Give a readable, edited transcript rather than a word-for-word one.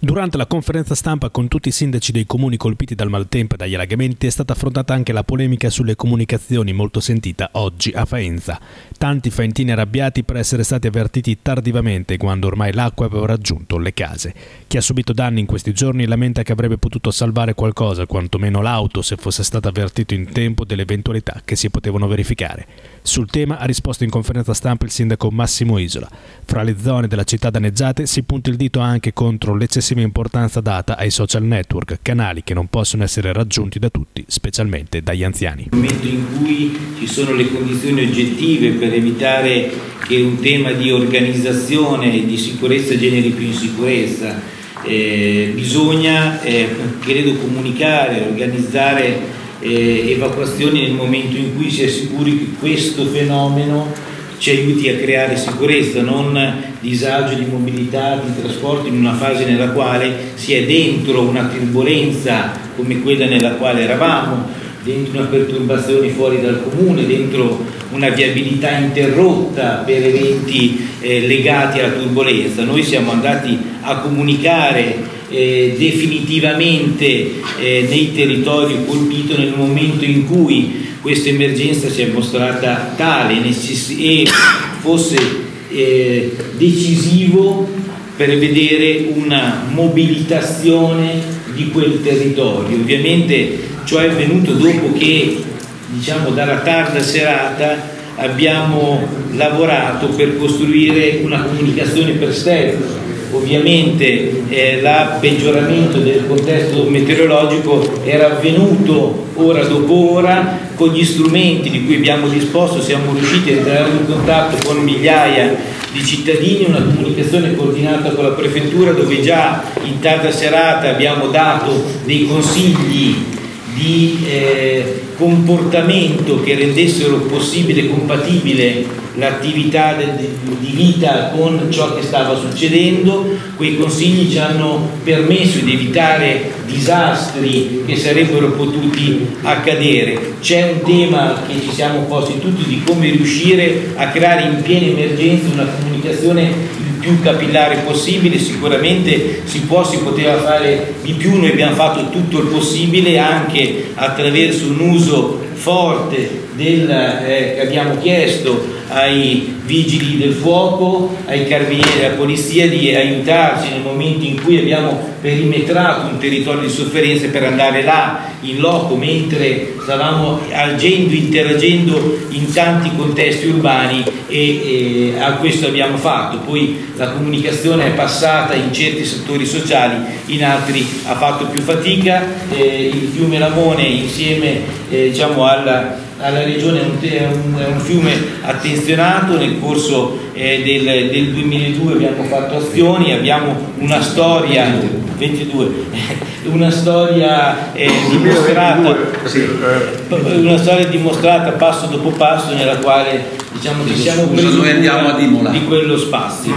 Durante la conferenza stampa con tutti i sindaci dei comuni colpiti dal maltempo e dagli allagamenti è stata affrontata anche la polemica sulle comunicazioni molto sentita oggi a Faenza. Tanti faentini arrabbiati per essere stati avvertiti tardivamente quando ormai l'acqua aveva raggiunto le case. Chi ha subito danni in questi giorni lamenta che avrebbe potuto salvare qualcosa, quantomeno l'auto, se fosse stato avvertito in tempo delle eventualità che si potevano verificare. Sul tema ha risposto in conferenza stampa il sindaco Massimo Isola. Fra le zone della città danneggiate si punta il dito anche contro l'eccessiva importanza data ai social network, canali che non possono essere raggiunti da tutti, specialmente dagli anziani. Nel momento in cui ci sono le condizioni oggettive per evitare che un tema di organizzazione e di sicurezza generi più insicurezza, bisogna credo comunicare, organizzare evacuazioni nel momento in cui si è sicuri che questo fenomeno ci aiuti a creare sicurezza, non disagio di mobilità, di trasporto in una fase nella quale si è dentro una turbolenza come quella nella quale eravamo, dentro una perturbazione fuori dal comune, dentro una viabilità interrotta per eventi legati alla turbolenza. Noi siamo andati a comunicare definitivamente nei territori colpiti nel momento in cui questa emergenza si è mostrata tale e fosse decisivo prevedere una mobilitazione di quel territorio. Ovviamente ciò è avvenuto dopo che, diciamo, dalla tarda serata abbiamo lavorato per costruire una comunicazione per step. Ovviamente il peggioramento del contesto meteorologico era avvenuto ora dopo ora. Con gli strumenti di cui abbiamo disposto siamo riusciti a entrare in contatto con migliaia di cittadini, una comunicazione coordinata con la prefettura, dove già in tarda serata abbiamo dato dei consigli di comportamento che rendessero possibile e compatibile l'attività di vita con ciò che stava succedendo. Quei consigli ci hanno permesso di evitare disastri che sarebbero potuti accadere. C'è un tema che ci siamo posti tutti, di come riuscire a creare in piena emergenza una comunicazione più capillare possibile. Sicuramente si poteva fare di più, noi abbiamo fatto tutto il possibile anche attraverso un uso forte che abbiamo chiesto ai vigili del fuoco, ai carabinieri e alla polizia di aiutarci nel momento in cui abbiamo perimetrato un territorio di sofferenza per andare là in loco, mentre stavamo agendo, interagendo in tanti contesti urbani e a questo abbiamo fatto. Poi la comunicazione è passata in certi settori sociali, in altri ha fatto più fatica. Il fiume Lamone, insieme diciamo alla regione, è un fiume attenzionato. Nel corso del 2002 abbiamo fatto azioni, abbiamo una storia 22, una storia dimostrata passo dopo passo, nella quale diciamo ci siamo presi di quello spazio.